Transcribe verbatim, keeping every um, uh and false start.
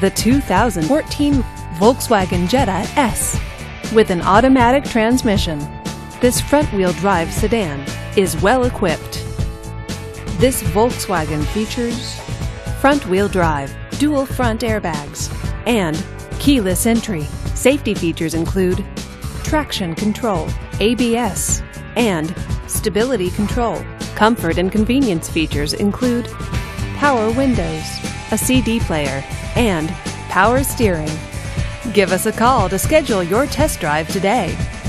the two thousand fourteen Volkswagen Jetta S. With an automatic transmission, this front-wheel drive sedan is well equipped. This Volkswagen features front-wheel drive, dual front airbags, and keyless entry. Safety features include traction control, A B S, and stability control. Comfort and convenience features include power windows, a C D player, and power steering. Give us a call to schedule your test drive today.